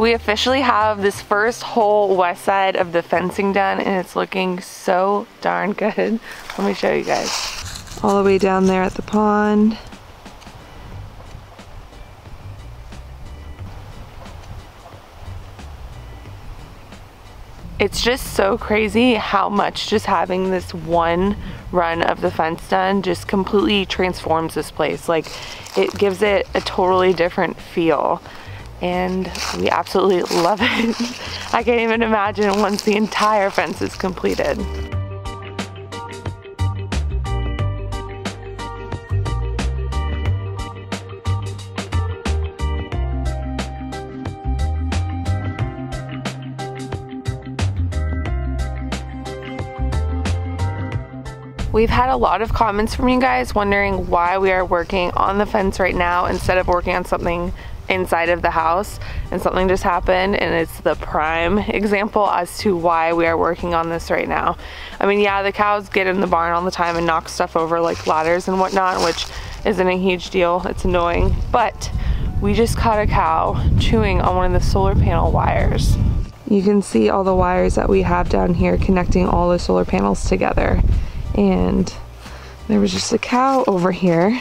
We officially have this first whole west side of the fencing done, and it's looking so darn good. Let me show you guys. All the way down there at the pond. It's just so crazy how much just having this one run of the fence done just completely transforms this place. Like, it gives it a totally different feel, and we absolutely love it. I can't even imagine once the entire fence is completed. We've had a lot of comments from you guys wondering why we are working on the fence right now instead of working on something inside of the house, and something just happened, and it's the prime example as to why we are working on this right now. I mean, yeah, the cows get in the barn all the time and knock stuff over like ladders and whatnot, which isn't a huge deal, it's annoying, but we just caught a cow chewing on one of the solar panel wires. You can see all the wires that we have down here connecting all the solar panels together. And there was just a cow over here,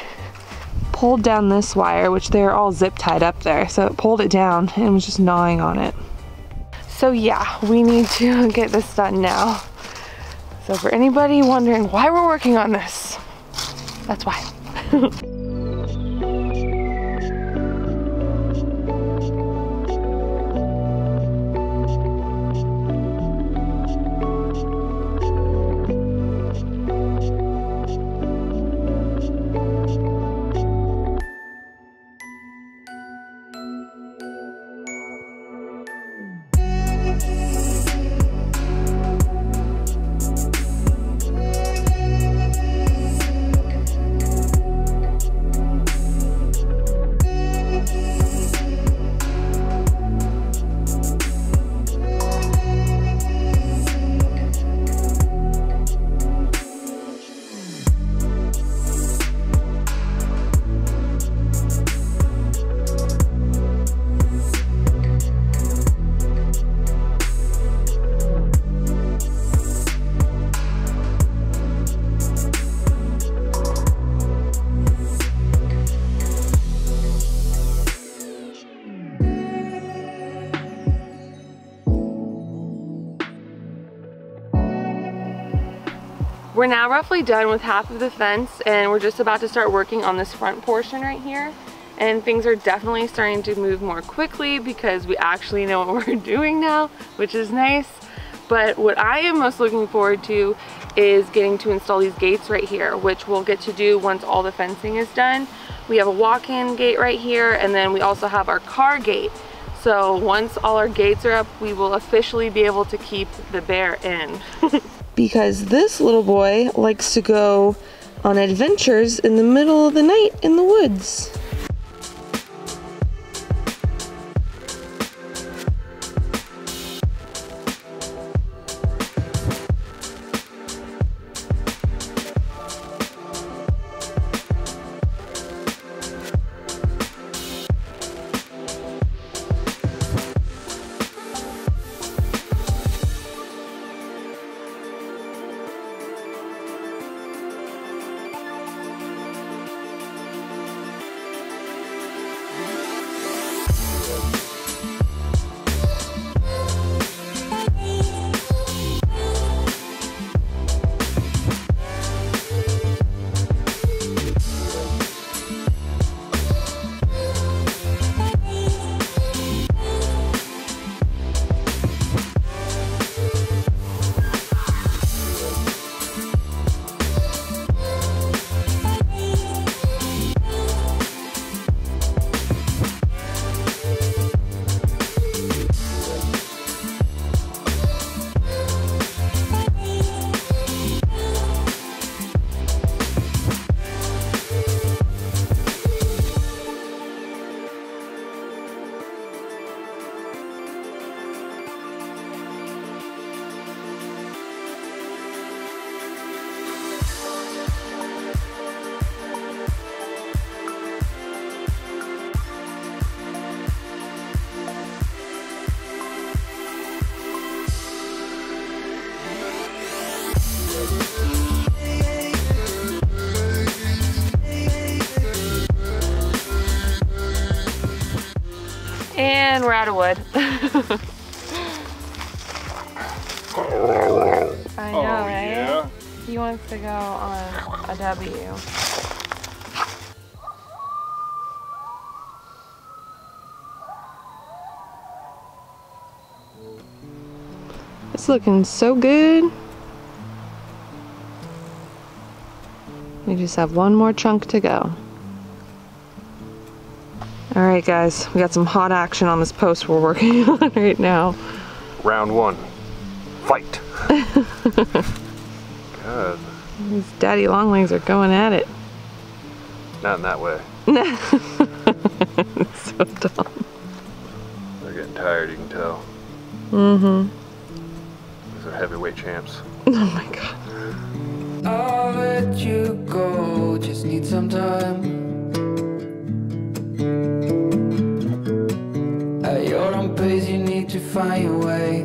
pulled down this wire, which they're all zip tied up there, so it pulled it down and was just gnawing on it. So yeah, we need to get this done now. So for anybody wondering why we're working on this, that's why. We're now roughly done with half of the fence, and we're just about to start working on this front portion right here. And things are definitely starting to move more quickly because we actually know what we're doing now, which is nice. But what I am most looking forward to is getting to install these gates right here, which we'll get to do once all the fencing is done. We have a walk-in gate right here, and then we also have our car gate. So once all our gates are up, we will officially be able to keep the bear in. Because this little boy likes to go on adventures in the middle of the night in the woods. And we're out of wood. I know, oh, right? Yeah. He wants to go on a W. It's looking so good. We just have one more chunk to go. All right, guys, we got some hot action on this post we're working on right now. Round one, fight. God. These daddy long legs are going at it. Not in that way. It's so dumb. They're getting tired, you can tell. Mm-hmm. These are heavyweight champs. Oh my God. I'll let you go, just need some time. At your own pace, you need to find your way.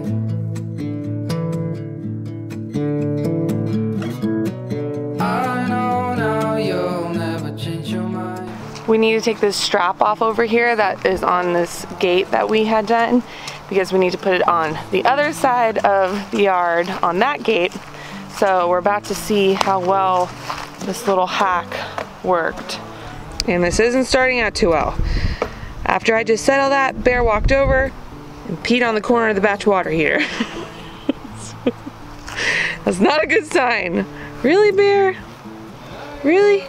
I know now you'll never change your mind. We need to take this strap off over here that is on this gate that we had done, because we need to put it on the other side of the yard on that gate. So we're about to see how well this little hack worked. And this isn't starting out too well. After I just said all that, Bear walked over and peed on the corner of the batch water heater. That's not a good sign. Really, Bear? Really?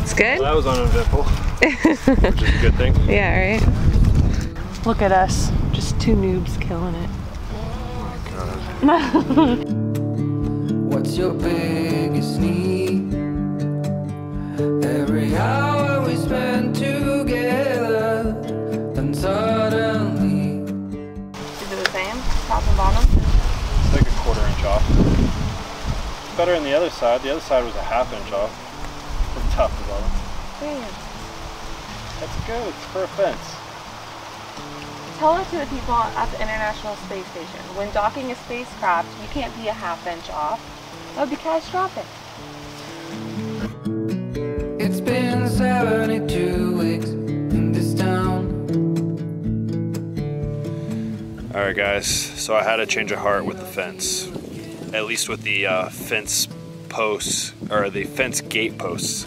It's good? Well, that was uneventful, which is a good thing. Yeah, right? Look at us. Just two noobs killing it. Oh my God. What's your biggest need? Every hour we spend together, and suddenly. Is it the same? Top and bottom? It's like a 1/4 inch off. It's better than the other side. The other side was a 1/2 inch off. From top to bottom. Damn. That's good. It's for a fence. Tell it to the people at the International Space Station. When docking a spacecraft, you can't be a 1/2 inch off. That would be catastrophic. It's been 72 weeks in this town. All right, guys. So I had a change of heart with the fence. At least with the fence posts, or the fence gate posts.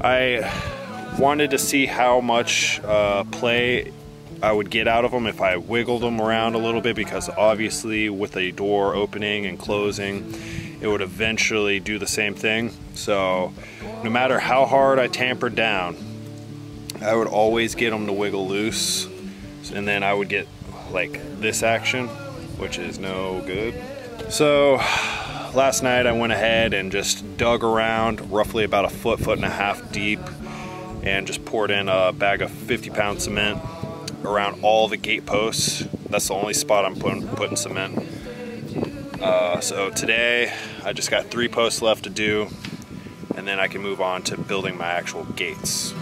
I wanted to see how much play I would get out of them if I wiggled them around a little bit, because obviously with a door opening and closing, it would eventually do the same thing. So no matter how hard I tampered down, I would always get them to wiggle loose, and then I would get like this action, which is no good. So last night I went ahead and just dug around roughly about 1 foot, 1.5 feet deep, and just poured in a bag of 50-pound cement around all the gate posts. That's the only spot I'm putting cement. So today I just got 3 posts left to do, and then I can move on to building my actual gates.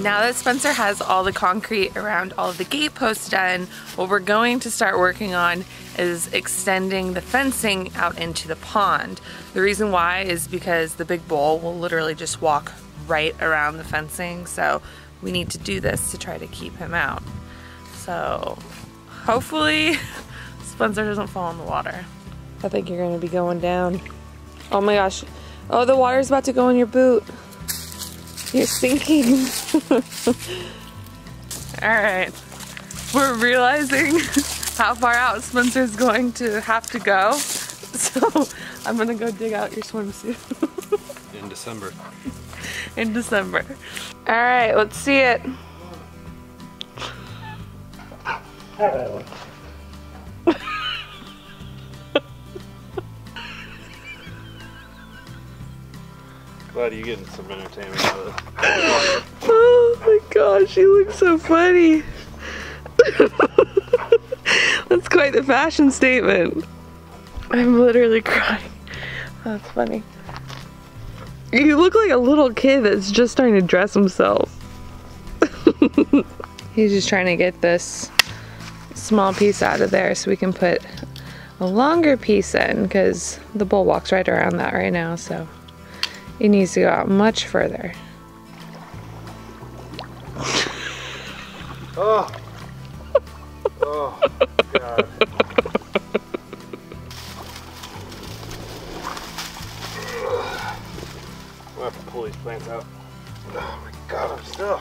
Now that Spencer has all the concrete around all of the gate posts done, what we're going to start working on is extending the fencing out into the pond. The reason why is because the big bull will literally just walk right around the fencing, so we need to do this to try to keep him out. So hopefully Spencer doesn't fall in the water. I think you're gonna be going down. Oh my gosh. Oh, the water's about to go in your boot. You're sinking. Alright, we're realizing how far out Spencer's going to have to go, so I'm gonna go dig out your swimsuit. In December. In December. Alright, let's see it. Oh. Glad you're getting some entertainment out of it. Oh my gosh, you look so funny. That's quite the fashion statement. I'm literally crying. That's funny. You look like a little kid that's just starting to dress himself. He's just trying to get this small piece out of there so we can put a longer piece in, because the bull walks right around that right now, so it needs to go out much further. Oh. Oh, God. I'm gonna have to pull these plants out. Oh my God, I'm still.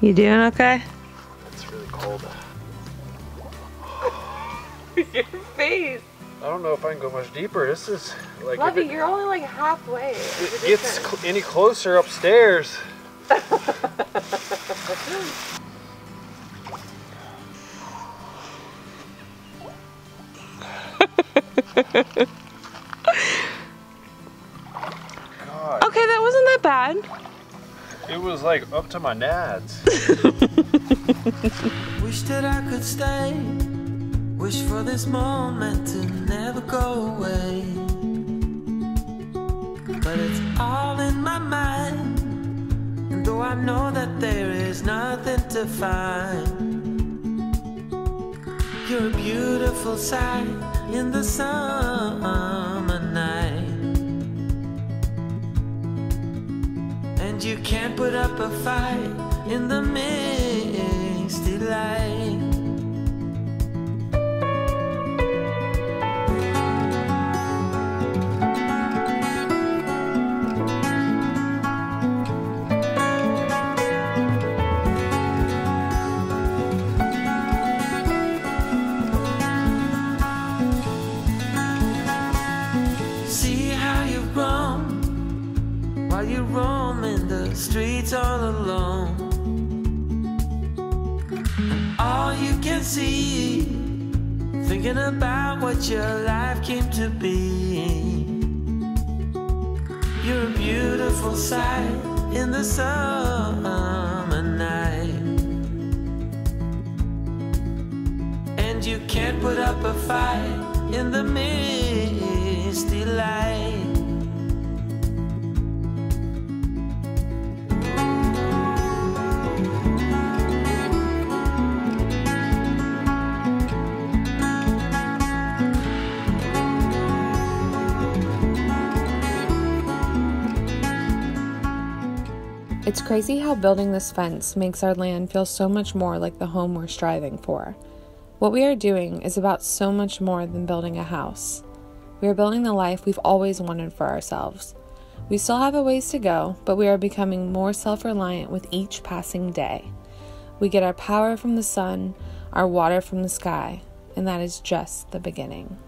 You doing okay? It's really cold. Your face. I don't know if I can go much deeper. This is like... Lovey, you're only like halfway. It gets any closer upstairs. God. Okay, that wasn't that bad. It was like up to my nads. Wish that I could stay. Wish for this moment to never go away. But it's all in my mind. And though I know that there is nothing to find, you're a beautiful sight in the summer night. And you can't put up a fight in the misty light. Streets all alone, and all you can see, thinking about what your life came to be. You're a beautiful sight in the summer night, and you can't put up a fight in the misty light. It's crazy how building this fence makes our land feel so much more like the home we're striving for. What we are doing is about so much more than building a house. We are building the life we've always wanted for ourselves. We still have a ways to go, but we are becoming more self-reliant with each passing day. We get our power from the sun, our water from the sky, and that is just the beginning.